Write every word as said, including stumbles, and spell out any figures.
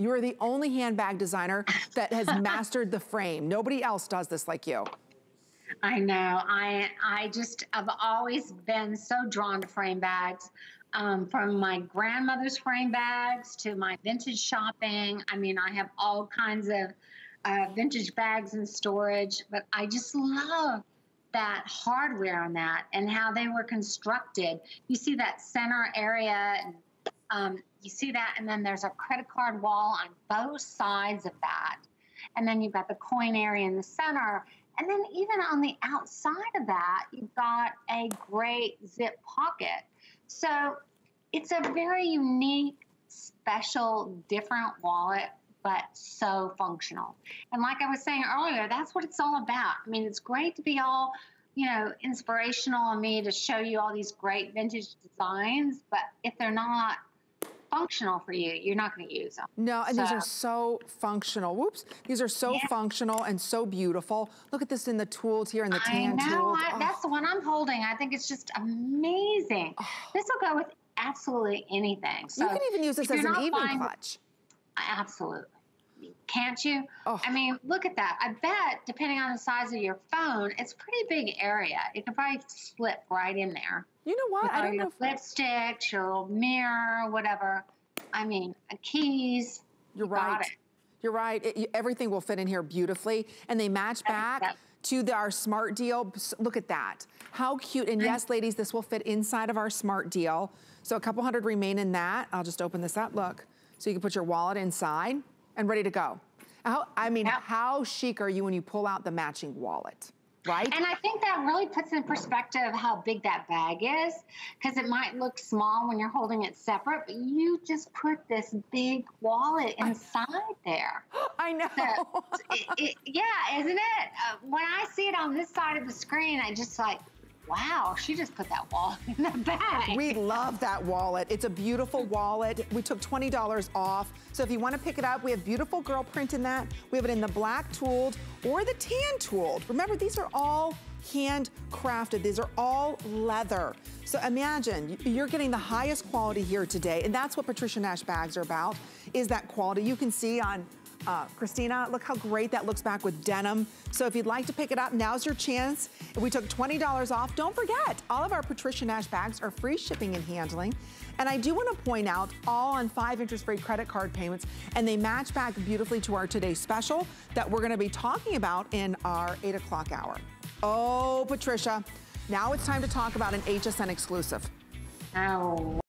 You are the only handbag designer that has mastered the frame. Nobody else does this like you. I know. I I just have always been so drawn to frame bags, um, from my grandmother's frame bags to my vintage shopping. I mean, I have all kinds of uh, vintage bags in storage, but I just love that hardware on that and how they were constructed. You see that center area, and um, you see that, and then there's a credit card wall on both sides of that. And then you've got the coin area in the center. And then even on the outside of that, you've got a great zip pocket. So it's a very unique, special, different wallet, but so functional. And like I was saying earlier, that's what it's all about. I mean, it's great to be all, you know, inspirational on me to show you all these great vintage designs, but if they're not functional for you, you're not going to use them. No, and so. These are so functional. Whoops. These are so yeah. functional and so beautiful. Look at this in the tools here, in the tan tool. I know. I, oh. That's the one I'm holding. I think it's just amazing. Oh. This will go with absolutely anything. So you can even use this as an evening clutch. Absolutely. Can't you? Oh. I mean, look at that. I bet, depending on the size of your phone, it's a pretty big area. It could probably slip right in there. You know what? I don't know. Your lipstick, your mirror, whatever. I mean, keys. You're right. You're right. It, everything will fit in here beautifully. And they match back to the, our smart deal. Look at that. How cute. And yes, ladies, this will fit inside of our smart deal. So a couple hundred remain in that. I'll just open this up. Look. So you can put your wallet inside and ready to go. How, I mean, yep. how chic are you when you pull out the matching wallet, right? And I think that really puts in perspective how big that bag is, because it might look small when you're holding it separate, but you just put this big wallet inside there. I know. So, it, it, yeah, isn't it? Uh, when I see it on this side of the screen, I just like, wow, she just put that wallet in the bag. We love that wallet. It's a beautiful wallet. We took twenty dollars off. So if you want to pick it up, we have beautiful girl print in that. We have it in the black tooled or the tan tooled. Remember, these are all handcrafted. These are all leather. So imagine you're getting the highest quality here today. And that's what Patricia Nash bags are about, is that quality. You can see on Uh, Christina, look how great that looks back with denim. So if you'd like to pick it up, now's your chance. We took twenty dollars off. Don't forget, all of our Patricia Nash bags are free shipping and handling. And I do want to point out, all on five interest-free credit card payments, and they match back beautifully to our Today Special that we're going to be talking about in our eight o'clock hour. Oh, Patricia, now it's time to talk about an H S N exclusive. Oh.